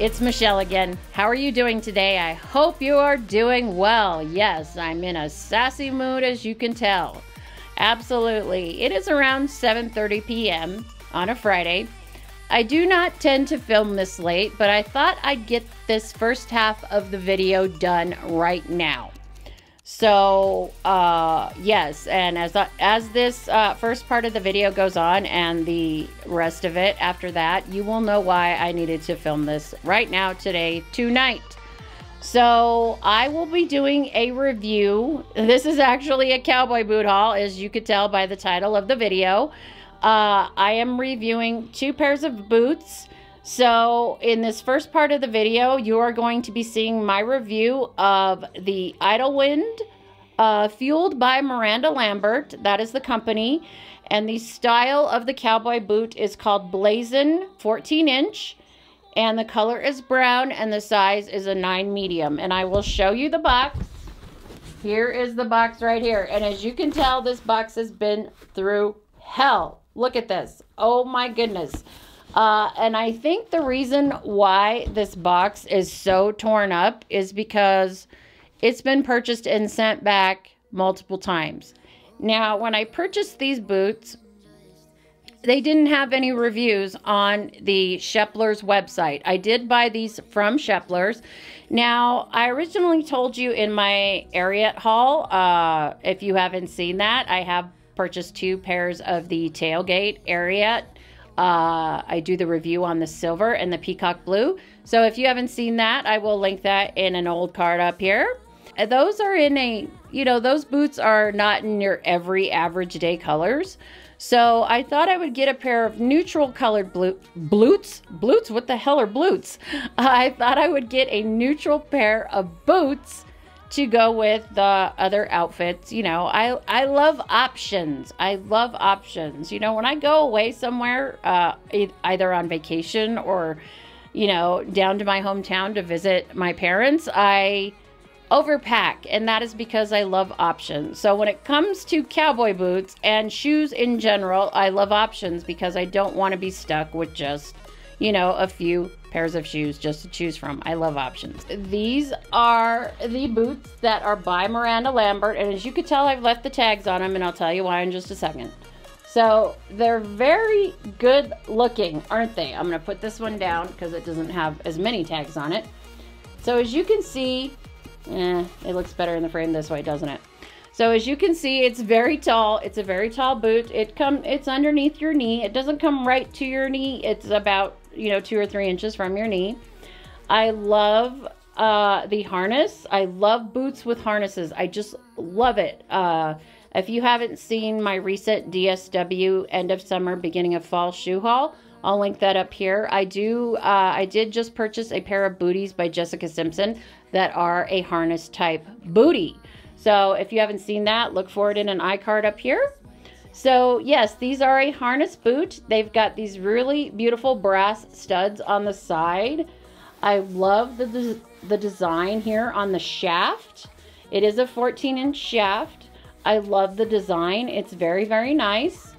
It's Michelle again. How are you doing today? I hope you are doing well. Yes, I'm in a sassy mood, as you can tell. Absolutely. It is around 7:30 p.m. on a Friday. I do not tend to film this late, but I thought I'd get this first half of the video done right now. So, yes, and as this first part of the video goes on and the rest of it after that, you will know why I needed to film this right now, today, tonight. So, I will be doing a review. This is actually a cowboy boot haul, as you could tell by the title of the video. I am reviewing two pairs of boots. So in this first part of the video, you are going to be seeing my review of the Idyllwind, fueled by Miranda Lambert. That is the company. And the style of the cowboy boot is called Blazin', 14-inch. And the color is brown and the size is a 9 medium. And I will show you the box. Here is the box right here. And as you can tell, this box has been through hell. Look at this. Oh my goodness. And I think the reason why this box is so torn up is because it's been purchased and sent back multiple times. Now, when I purchased these boots, they didn't have any reviews on the Sheplers website. I did buy these from Sheplers. Now, I originally told you in my Ariat haul, if you haven't seen that, I have purchased two pairs of the Tailgate Ariat. I do the review on the silver and the peacock blue. So if you haven't seen that, I will link that in an old card up here. Those are in a, you know, those boots are not in your every average day colors. So I thought I would get a pair of neutral colored boots. What the hell are boots? I thought I would get a neutral pair of boots to go with the other outfits. You know, I love options. I love options. You know, when I go away somewhere, either on vacation or, you know, down to my hometown to visit my parents, I overpack, and that is because I love options. So when it comes to cowboy boots and shoes in general, I love options because I don't want to be stuck with just, you know, a few pairs of shoes just to choose from. I love options. These are the boots that are by Miranda Lambert, and as you could tell, I've left the tags on them, and I'll tell you why in just a second. So they're very good looking, aren't they? I'm gonna put this one down because it doesn't have as many tags on it. So as you can see, it looks better in the frame this way, doesn't it? So as you can see, it's very tall. It's a very tall boot. It's underneath your knee. It doesn't come right to your knee. It's about, you know, 2 or 3 inches from your knee. I love the harness. I love boots with harnesses. I just love it. If you haven't seen my recent DSW end of summer, beginning of fall shoe haul, I'll link that up here. I did just purchase a pair of booties by Jessica Simpson that are a harness type bootie. So if you haven't seen that, look for it in an iCard up here. So yes, these are a harness boot. They've got these really beautiful brass studs on the side. I love the design here on the shaft. It is a 14-inch shaft. I love the design. It's very, very nice.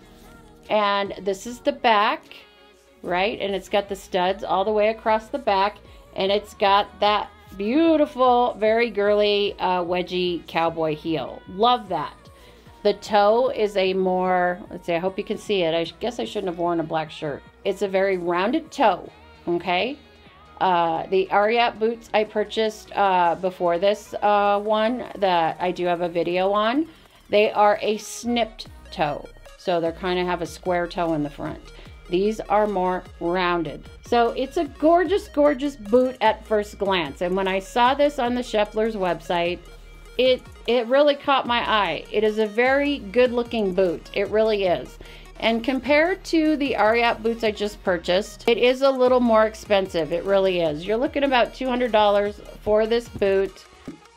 And this is the back, right? And it's got the studs all the way across the back. And it's got that beautiful, very girly wedgie cowboy heel. Love that. The toe is a more, let's see, I hope you can see it. I guess I shouldn't have worn a black shirt. It's a very rounded toe, okay? The Ariat boots I purchased before this one that I do have a video on. They are a snipped toe. So they kind of have a square toe in the front. These are more rounded. So it's a gorgeous, gorgeous boot at first glance. And when I saw this on the Sheplers website, it really caught my eye. It is a very good looking boot. It really is. And compared to the Ariat boots I just purchased, it is a little more expensive. It really is. You're looking about $200 for this boot.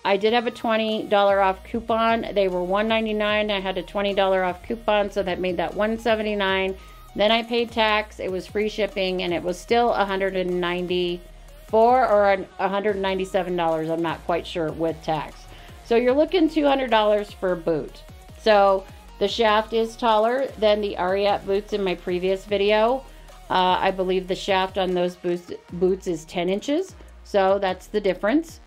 I did have a $20 off coupon. They were $199. I had a $20 off coupon, so that made that $179. Then I paid tax. It was free shipping, and it was still $194 or $197. I'm not quite sure, with tax. So you're looking $200 for a boot. So the shaft is taller than the Ariat boots in my previous video. I believe the shaft on those boots is 10 inches. So that's the difference.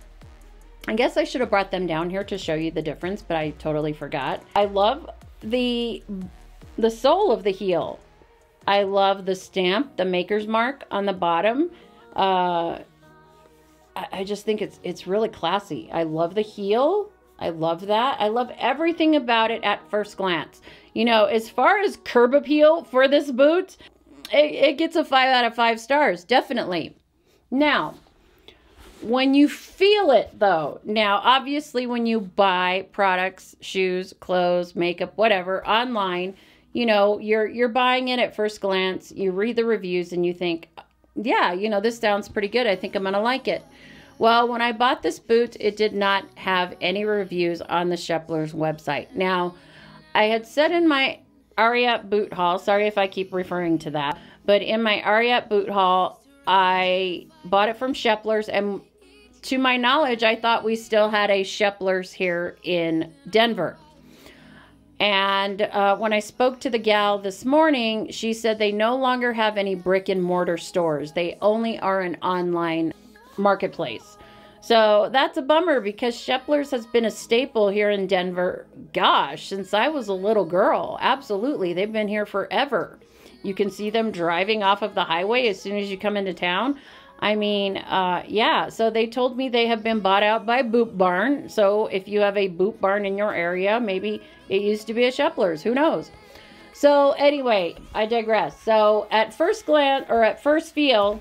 I guess I should have brought them down here to show you the difference, but I totally forgot. I love the sole of the heel. I love the stamp, the maker's mark on the bottom. I just think it's really classy. I love the heel. I love that. I love everything about it at first glance. You know, as far as curb appeal for this boot, it gets a 5 out of 5 stars, definitely. Now, when you feel it though, now obviously when you buy products, shoes, clothes, makeup, whatever, online, you know, you're buying it at first glance, you read the reviews and you think, yeah, you know, this sounds pretty good. I think I'm gonna like it. Well, when I bought this boot, it did not have any reviews on the Sheplers website. Now, I had said in my Ariat boot haul, sorry if I keep referring to that, but in my Ariat boot haul, I bought it from Sheplers, and to my knowledge, I thought we still had a Sheplers here in Denver. And when I spoke to the gal this morning, she said they no longer have any brick and mortar stores. They only are an online marketplace. So that's a bummer because Sheplers has been a staple here in Denver, gosh, since I was a little girl. Absolutely. They've been here forever. You can see them driving off of the highway as soon as you come into town. I mean, yeah, so they told me they have been bought out by Boot Barn. So if you have a Boot Barn in your area, maybe it used to be a Sheplers, who knows? So anyway, I digress. So at first glance, or at first feel,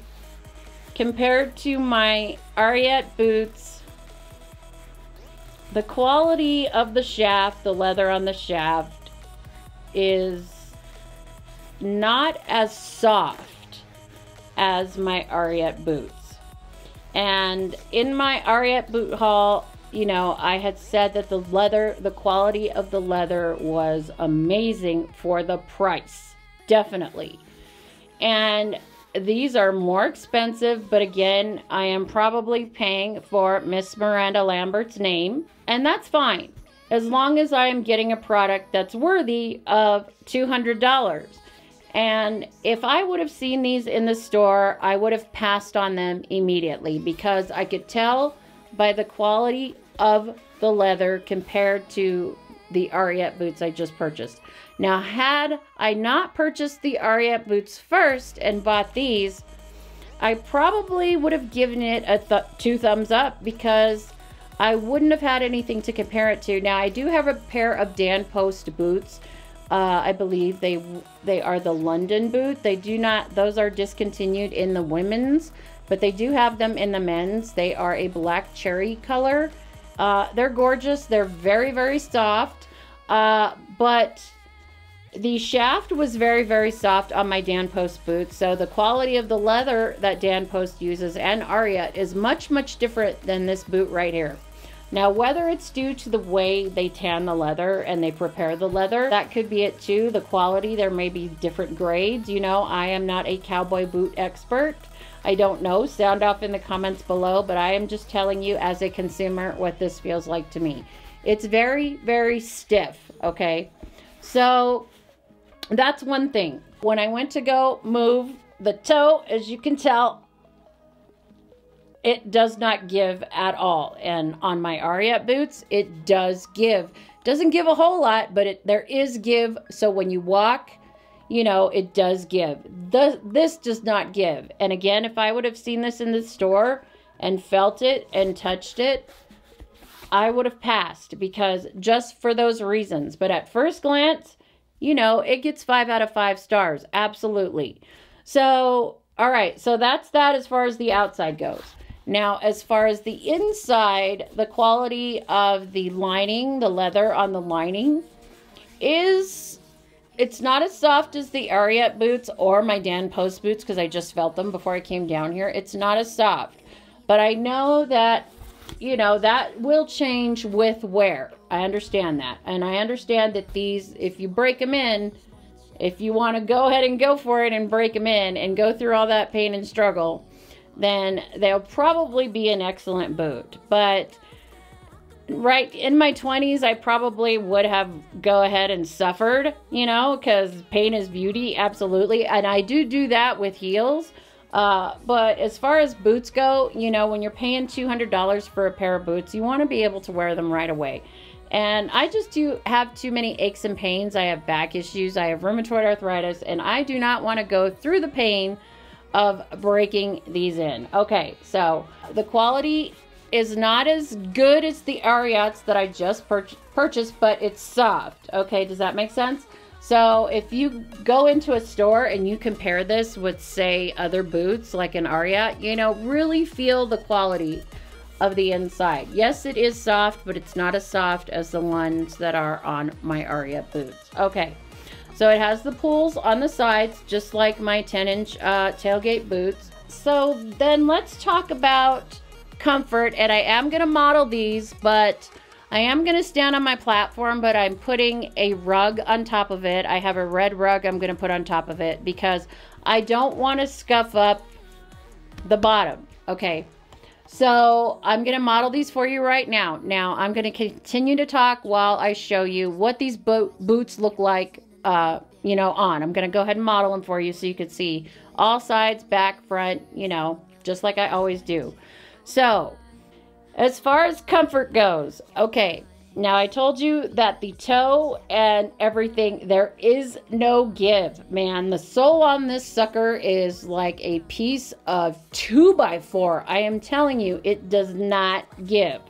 compared to my Ariat boots, the quality of the shaft, the leather on the shaft, is not as soft as my Ariat boots. And in my Ariat boot haul, you know, I had said that the leather, the quality of the leather was amazing for the price, definitely. And these are more expensive, but again, I am probably paying for Miss Miranda Lambert's name, and that's fine, as long as I am getting a product that's worthy of $200. And if I would have seen these in the store, I would have passed on them immediately because I could tell by the quality of the leather compared to the Ariat boots I just purchased. Now, had I not purchased the Ariat boots first and bought these, I probably would have given it a 2 thumbs up because I wouldn't have had anything to compare it to. Now, I do have a pair of Dan Post boots. I believe they are the London boot. They do not, those are discontinued in the women's, but they do have them in the men's. They are a black cherry color. They're gorgeous. They're very, very soft. But the shaft was very, very soft on my Dan Post boots. So the quality of the leather that Dan Post uses and Ariat is much, much different than this boot right here. Now, whether it's due to the way they tan the leather and they prepare the leather, that could be it too. The quality, there may be different grades. You know, I am not a cowboy boot expert. I don't know. Sound off in the comments below, but I am just telling you as a consumer what this feels like to me. It's very, very stiff, okay? So that's one thing. When I went to go move the toe, as you can tell, it does not give at all. And on my Ariat boots, it does give. Doesn't give a whole lot, but there is give. So when you walk, you know, it does give. This does not give. And again, if I would have seen this in the store and felt it and touched it, I would have passed because just for those reasons. But at first glance, you know, it gets 5 out of 5 stars. Absolutely. So, all right. So that's that as far as the outside goes. Now, as far as the inside, the quality of the lining, the leather on the lining is, it's not as soft as the Ariat boots or my Dan Post boots because I just felt them before I came down here. It's not as soft, but I know that, you know, that will change with wear. I understand that. And I understand that these, if you break them in, if you want to go ahead and go for it and break them in and go through all that pain and struggle, then they'll probably be an excellent boot. But right in my 20s, I probably would have go ahead and suffered, you know, because pain is beauty, absolutely. And I do that with heels. But as far as boots go, you know, when you're paying $200 for a pair of boots, you want to be able to wear them right away. And I just do have too many aches and pains. I have back issues, I have rheumatoid arthritis, and I do not want to go through the pain of breaking these in. Okay, so the quality is not as good as the Ariats that I just purchased, but it's soft. Okay, does that make sense? So if you go into a store and you compare this with, say, other boots like an Ariat, you know, really feel the quality of the inside. Yes, it is soft, but it's not as soft as the ones that are on my Ariat boots. Okay, so it has the pulls on the sides, just like my 10-inch Tailgate boots. So then let's talk about comfort, and I am gonna model these, but I am gonna stand on my platform, but I'm putting a rug on top of it. I have a red rug I'm gonna put on top of it because I don't wanna scuff up the bottom, okay? So I'm going to model these for you right now. Now I'm going to continue to talk while I show you what these boots look like, you know, on. I'm going to go ahead and model them for you so you can see all sides, back, front, you know, just like I always do. So as far as comfort goes, okay, now I told you that the toe and everything, there is no give, man. The sole on this sucker is like a piece of 2x4. I am telling you, it does not give.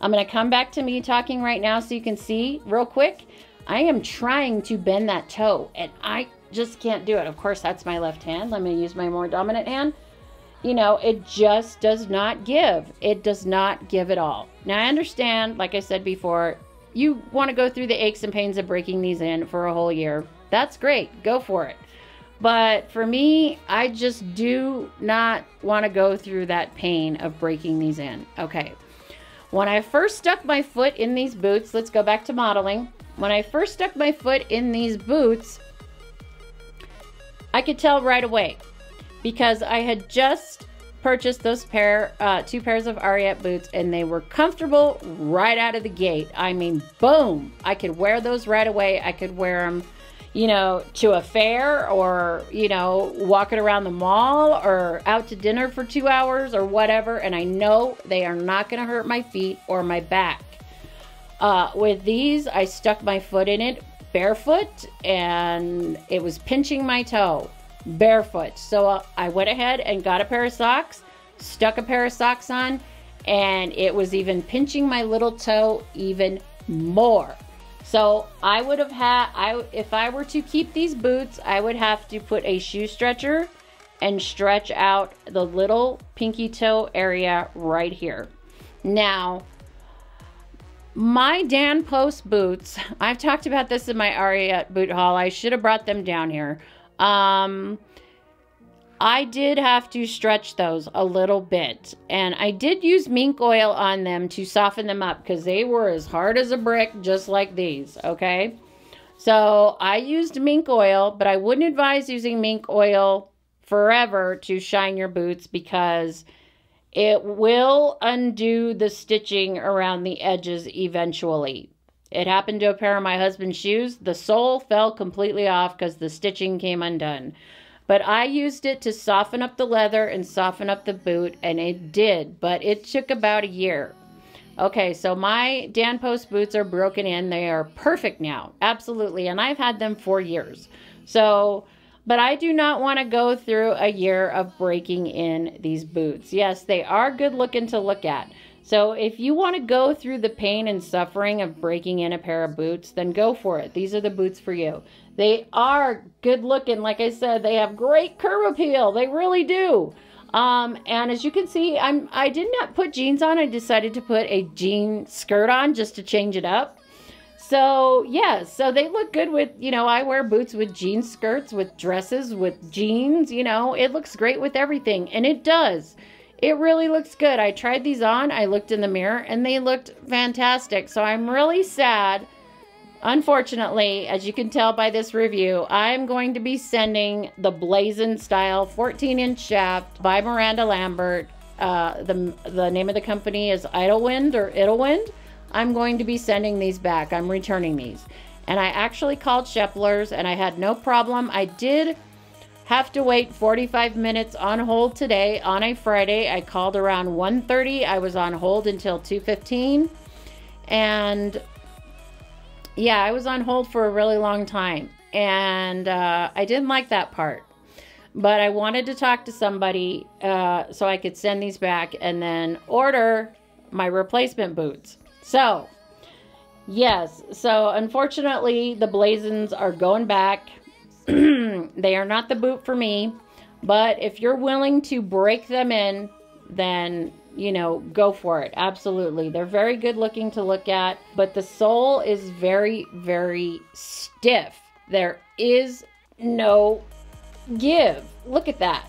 I'm gonna come back to me talking right now so you can see real quick. I am trying to bend that toe and I just can't do it. Of course, that's my left hand. I'm gonna use my more dominant hand. You know, it just does not give. It does not give at all. Now I understand, like I said before, you want to go through the aches and pains of breaking these in for a whole year. That's great, go for it. But for me, I just do not want to go through that pain of breaking these in. Okay, when I first stuck my foot in these boots, let's go back to modeling. When I first stuck my foot in these boots, I could tell right away, because I had just purchased those two pairs of Ariat boots, and they were comfortable right out of the gate. I mean, boom, I could wear those right away. I could wear them, you know, to a fair, or, you know, walking around the mall, or out to dinner for 2 hours or whatever. And I know they are not gonna hurt my feet or my back. With these, I stuck my foot in it barefoot and it was pinching my toe. Barefoot. So I went ahead and got a pair of socks, stuck a pair of socks on, and it was even pinching my little toe even more. So I would have had, if I were to keep these boots, I would have to put a shoe stretcher and stretch out the little pinky toe area right here. Now, my Dan Post boots, I've talked about this in my Ariat boot haul. I should have brought them down here. I did have to stretch those a little bit, and I did use mink oil on them to soften them up because they were as hard as a brick, just like these. Okay, so I used mink oil, but I wouldn't advise using mink oil forever to shine your boots because it will undo the stitching around the edges eventually. It happened to a pair of my husband's shoes. The sole fell completely off because the stitching came undone. But I used it to soften up the leather and soften up the boot, and it did, but it took about a year. Okay, so my Dan Post boots are broken in. They are perfect now, absolutely, and I've had them for years. So, but I do not want to go through a year of breaking in these boots. Yes, they are good looking to look at. So if you want to go through the pain and suffering of breaking in a pair of boots, then go for it. These are the boots for you. They are good looking. Like I said, they have great curb appeal. They really do. And as you can see, I did not put jeans on. I decided to put a jean skirt on just to change it up. So yeah, so they look good with, you know, I wear boots with jean skirts, with dresses, with jeans, you know, it looks great with everything. And it does. It really looks good. I tried these on, I looked in the mirror, and they looked fantastic. So I'm really sad. Unfortunately, as you can tell by this review, I'm going to be sending the Blazin' style 14-inch shaft by Miranda Lambert. The name of the company is Idyllwind or Idyllwind. I'm going to be sending these back. I'm returning these. And I actually called Sheplers and I had no problem. I did have to wait 45 minutes on hold today on a Friday. I called around 1:30. I was on hold until 2:15. And yeah, I was on hold for a really long time. And I didn't like that part. But I wanted to talk to somebody so I could send these back and then order my replacement boots. So, yes. So, unfortunately, the Blazins are going back. They are not the boot for me. But if you're willing to break them in, then, you know, go for it. Absolutely. They're very good looking to look at. But the sole is very, very stiff. There is no give. Look at that,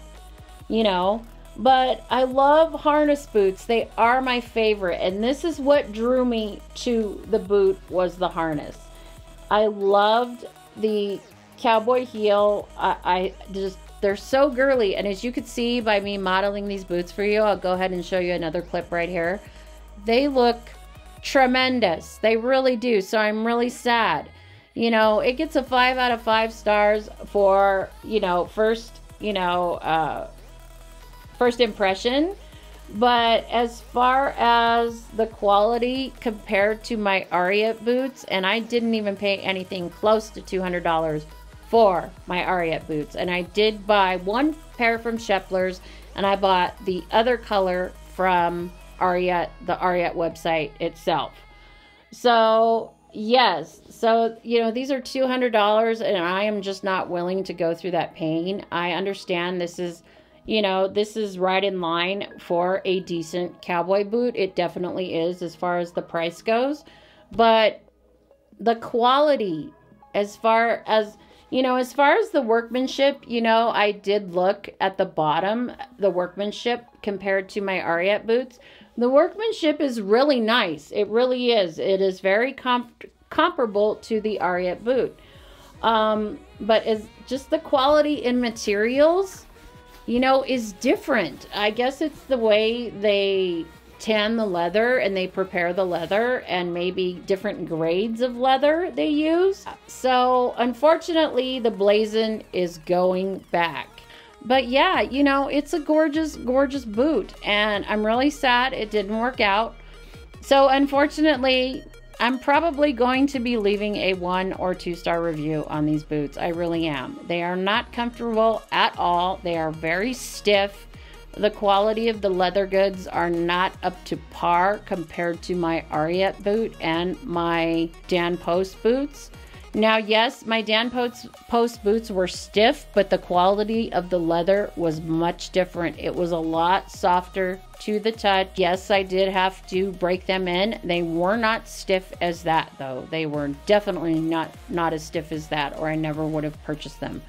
you know. But I love harness boots. They are my favorite, and this is what drew me to the boot was the harness. I loved the cowboy heel. I just, they're so girly, and as you could see by me modeling these boots for you, I'll go ahead and show you another clip right here. They look tremendous. They really do. So I'm really sad. You know, it gets a 5 out of 5 stars for, you know, first impression. But as far as the quality compared to my Ariat boots, and I didn't even pay anything close to $200 for my Ariat boots. And I did buy one pair from Sheplers, and I bought the other color from Ariat, the Ariat website itself. So, yes. So, you know, these are $200 and I am just not willing to go through that pain. I understand this is, you know, this is right in line for a decent cowboy boot. It definitely is as far as the price goes. But the quality, as far as, you know, as far as the workmanship, you know, I did look at the bottom, the workmanship compared to my Ariat boots. The workmanship is really nice. It really is. It is very comparable to the Ariat boot. But is just the quality in materials, you know, is different. I guess it's the way they tan the leather and they prepare the leather, and maybe different grades of leather they use. So unfortunately, the Blazin' is going back. But yeah, you know, it's a gorgeous, gorgeous boot, and I'm really sad it didn't work out. So unfortunately, I'm probably going to be leaving a 1- or 2-star review on these boots. I really am. They are not comfortable at all. They are very stiff. The quality of the leather goods are not up to par compared to my Ariat boot and my Dan Post boots. Now, yes, my Dan Post boots were stiff, but the quality of the leather was much different. It was a lot softer to the touch. Yes, I did have to break them in. They were not stiff as that, though. They were definitely not as stiff as that, or I never would have purchased them.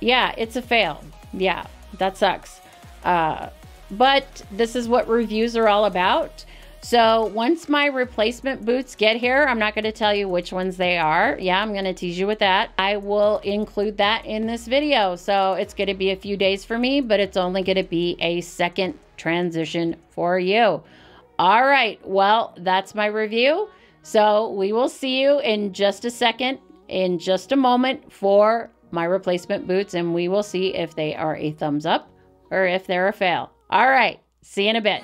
Yeah, it's a fail. Yeah, that sucks. But this is what reviews are all about. So once my replacement boots get here, I'm not going to tell you which ones they are. Yeah, I'm going to tease you with that. I will include that in this video. So it's going to be a few days for me, but it's only going to be a second transition for you. All right. Well, that's my review. So we will see you in just a second, in just a moment, for my replacement boots. And we will see if they are a thumbs up or if they're a fail. All right. See you in a bit.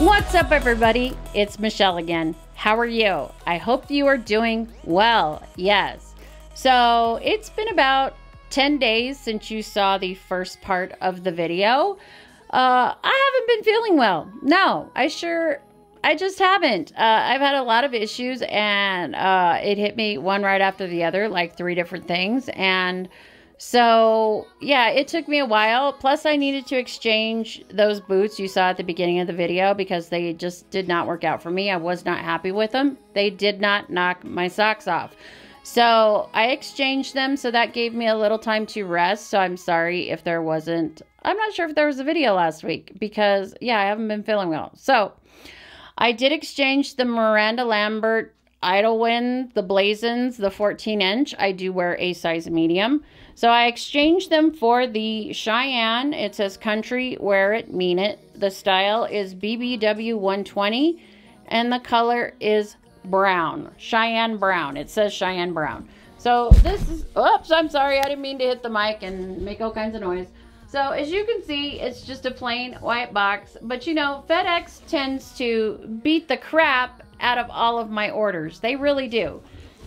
What's up, everybody? It's Michelle again. How are you? I hope you are doing well. Yes. So it's been about 10 days since you saw the first part of the video. I haven't been feeling well. No, I just haven't. I've had a lot of issues, and it hit me one right after the other, like 3 different things. And so, yeah, it took me a while. Plus, I needed to exchange those boots you saw at the beginning of the video because they just did not work out for me. I was not happy with them. They did not knock my socks off. So I exchanged them, so that gave me a little time to rest. So I'm sorry if there wasn't, I'm not sure if there was a video last week because, yeah, I haven't been feeling well. So I did exchange the Miranda Lambert Idyllwind, the Blazins, the 14-inch. I do wear a size medium. So I exchanged them for the Shyanne. It says country, wear it, mean it. The style is BBW 120 and the color is brown, Shyanne brown. It says Shyanne brown. So this is, oops, I'm sorry. I didn't mean to hit the mic and make all kinds of noise. So as you can see, it's just a plain white box, but you know, FedEx tends to beat the crap out of all of my orders. They really do.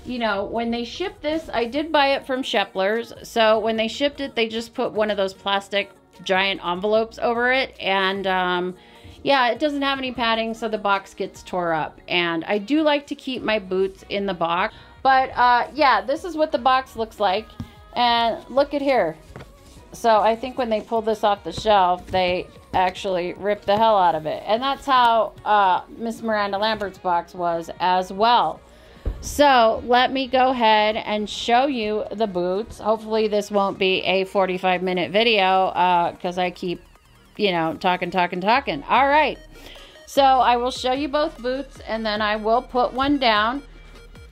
You know, when they ship this, I did buy it from Sheplers. So when they shipped it, they just put one of those plastic giant envelopes over it. And, yeah, it doesn't have any padding, so the box gets tore up. And I do like to keep my boots in the box. But, yeah, this is what the box looks like. And look at here. So I think when they pulled this off the shelf, they actually ripped the hell out of it. And that's how Miss Miranda Lambert's box was as well. So let me go ahead and show you the boots. Hopefully this won't be a 45-minute video because I keep, you know, talking. All right. So I will show you both boots and then I will put one down.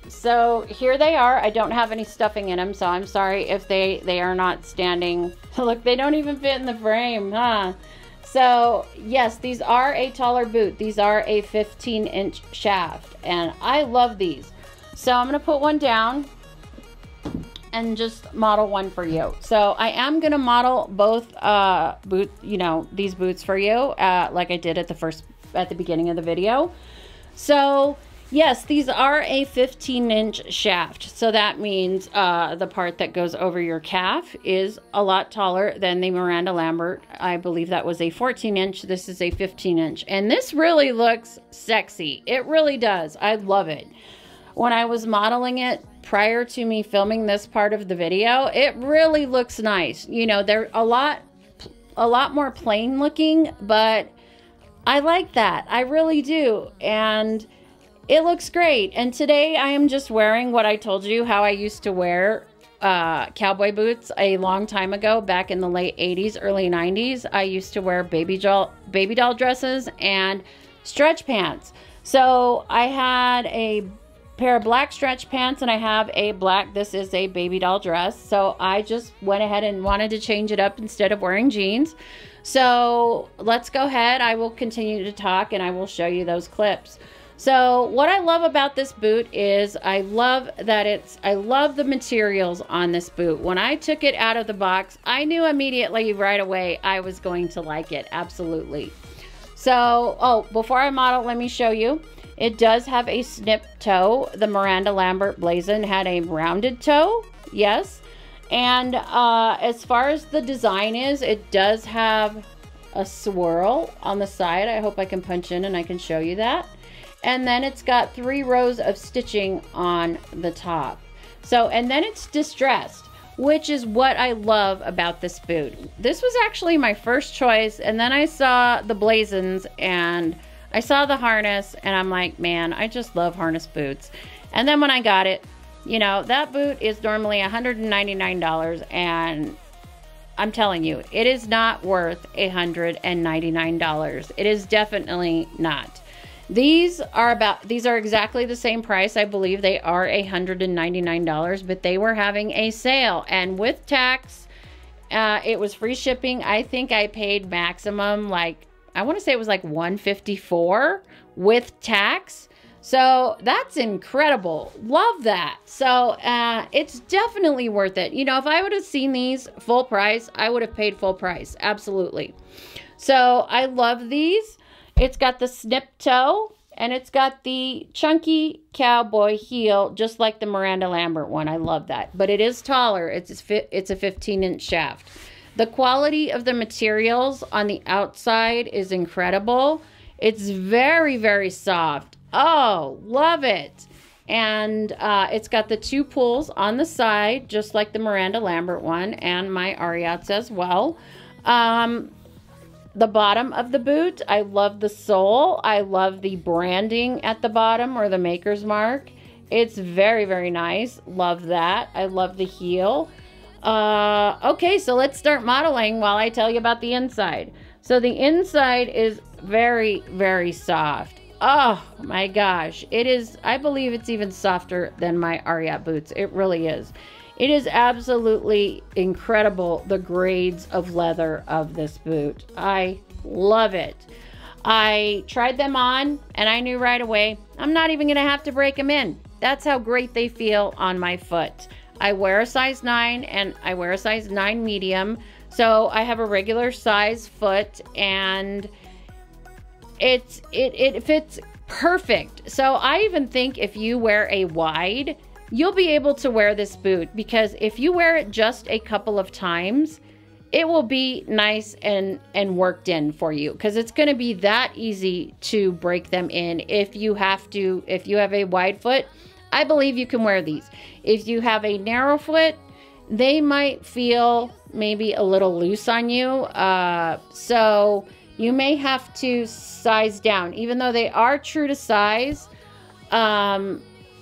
So here they are. I don't have any stuffing in them, so I'm sorry if they are not standing. Look, they don't even fit in the frame, huh? So yes, these are a taller boot. These are a 15-inch shaft and I love these. So I'm going to put one down and just model one for you. So I am going to model both these boots for you like I did at the beginning of the video. So yes, these are a 15-inch shaft. So that means the part that goes over your calf is a lot taller than the Miranda Lambert. I believe that was a 14-inch. This is a 15-inch. And this really looks sexy. It really does. I love it. When I was modeling it prior to me filming this part of the video, it really looks nice. You know, they're a lot more plain looking, but I like that. I really do. And it looks great. And today I am just wearing what I told you how I used to wear cowboy boots a long time ago, back in the late 80s, early 90s. I used to wear baby doll dresses and stretch pants. So I had a pair of black stretch pants and I have a black, this is a baby doll dress. So I just went ahead and wanted to change it up instead of wearing jeans. So let's go ahead. I will continue to talk and I will show you those clips. So what I love about this boot is I love the materials on this boot. When I took it out of the box, I knew immediately right away I was going to like it. Absolutely. So, oh, before I model, let me show you. It does have a snip toe. The Miranda Lambert Blazin' had a rounded toe, yes. And as far as the design is, it does have a swirl on the side. I hope I can punch in and I can show you that. And then it's got 3 rows of stitching on the top. So, and then it's distressed, which is what I love about this boot. This was actually my first choice. And then I saw the Blazins and I saw the harness and I'm like, man, I just love harness boots. And then when I got it, you know, that boot is normally $199 and I'm telling you, it is not worth $199. It is definitely not. These are exactly the same price. I believe they are $199, but they were having a sale and with tax, it was free shipping. I think I paid maximum like I want to say it was like $154 with tax. So that's incredible. Love that. So it's definitely worth it. You know, if I would have seen these full price, I would have paid full price. Absolutely. So I love these. It's got the snip toe and it's got the chunky cowboy heel, just like the Miranda Lambert one. I love that. But it is taller. It's a 15-inch shaft. The quality of the materials on the outside is incredible. It's very, very soft. Oh, love it. And it's got the 2 pulls on the side, just like the Miranda Lambert one and my Ariats as well. The bottom of the boot, I love the sole. I love the branding at the bottom or the maker's mark. It's very, very nice. Love that. I love the heel. Okay, so let's start modeling while I tell you about the inside. So the inside is very, very soft. Oh my gosh. It is, I believe it's even softer than my Ariat boots. It really is. It is absolutely incredible, the grades of leather of this boot. I love it. I tried them on and I knew right away, I'm not even gonna have to break them in. That's how great they feel on my foot. I wear a size 9 and I wear a size 9 medium. So I have a regular size foot and it fits perfect. So I even think if you wear a wide, you'll be able to wear this boot, because if you wear it just a couple of times, it will be nice and worked in for you, because it's going to be that easy to break them in. If you have to, if you have a wide foot, I believe you can wear these. If you have a narrow foot, they might feel maybe a little loose on you. So you may have to size down, even though they are true to size.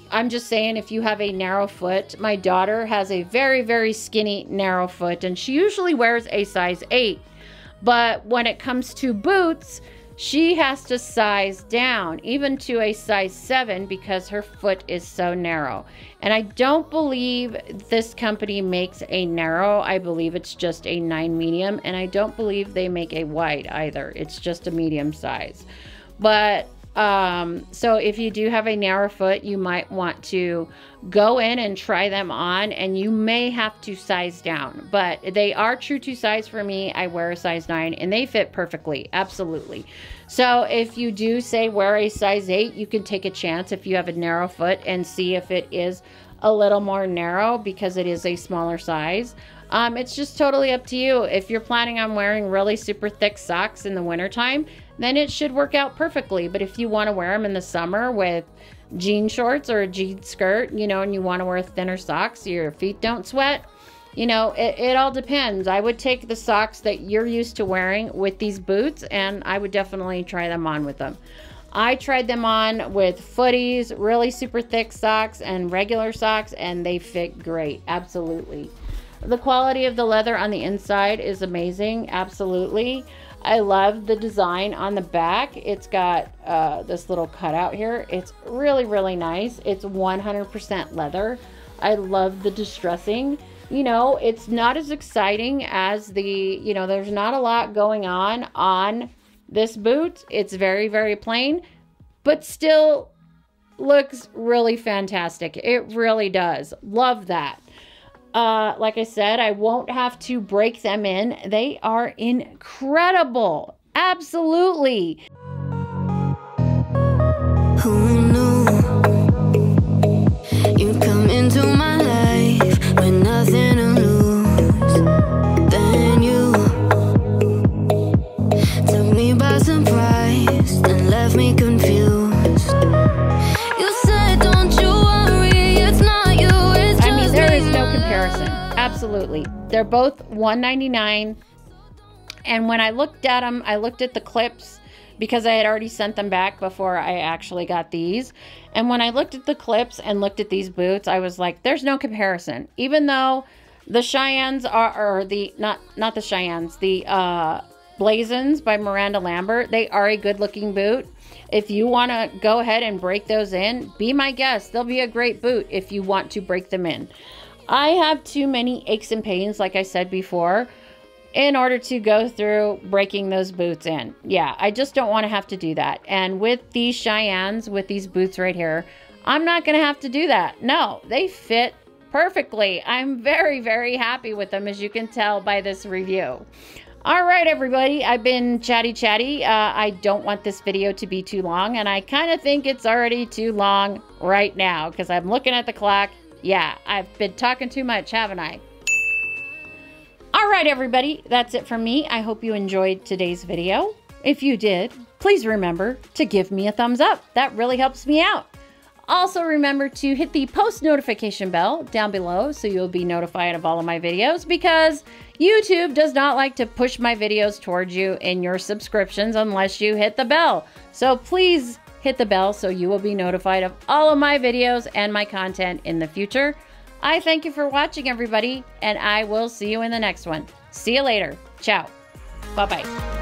I'm just saying, if you have a narrow foot, my daughter has a very, very skinny, narrow foot, and she usually wears a size 8. But when it comes to boots, she has to size down, even to a size 7, because her foot is so narrow. And I don't believe this company makes a narrow. I believe it's just a 9 medium, and I don't believe they make a wide either. It's just a medium size. But so if you do have a narrow foot, you might want to go in and try them on, and you may have to size down, but they are true to size for me. I wear a size 9 and they fit perfectly. Absolutely. So if you do say wear a size 8, you can take a chance if you have a narrow foot and see if it is a little more narrow, because it is a smaller size. It's just totally up to you. If you're planning on wearing really super thick socks in the wintertime, then it should work out perfectly. But if you want to wear them in the summer with jean shorts or a jean skirt, you know, and you want to wear thinner socks so your feet don't sweat, you know, it all depends. I would take the socks that you're used to wearing with these boots, and I would definitely try them on with them. I tried them on with footies, really super thick socks, and regular socks, and they fit great. Absolutely. The quality of the leather on the inside is amazing. Absolutely. I love the design on the back. It's got this little cutout here. It's really, really nice. It's 100% leather. I love the distressing. You know, it's not as exciting as the, you know, there's not a lot going on this boot. It's very, very plain, but still looks really fantastic. It really does. Love that. Like I said, I won't have to break them in. They are incredible. Absolutely. Who knew you come into my life with nothing to lose? Then you took me by surprise and left me confused. You said, don't you worry, it's not you. Comparison. Absolutely. They're both $199. And when I looked at them, I looked at the clips, because I had already sent them back before I actually got these. And when I looked at the clips and looked at these boots, I was like, there's no comparison. Even though the Shyannes are, or the, not the Shyannes, the Blazins by Miranda Lambert, they are a good looking boot. If you want to go ahead and break those in, be my guest. They'll be a great boot if you want to break them in. I have too many aches and pains, like I said before, in order to go through breaking those boots in. Yeah, I just don't want to have to do that. And with these Shyannes, with these boots right here, I'm not going to have to do that. No, they fit perfectly. I'm very, very happy with them, as you can tell by this review. All right, everybody, I've been chatty. I don't want this video to be too long, and I kind of think it's already too long right now because I'm looking at the clock. Yeah, I've been talking too much, haven't I? All right, everybody, that's it from me. I hope you enjoyed today's video. If you did, please remember to give me a thumbs up. That really helps me out. Also, remember to hit the post notification bell down below so you'll be notified of all of my videos, because YouTube does not like to push my videos towards you in your subscriptions unless you hit the bell. So please Hit the bell so you will be notified of all of my videos and my content in the future. I thank you for watching, everybody, and I will see you in the next one. See you later. Ciao. Bye-bye.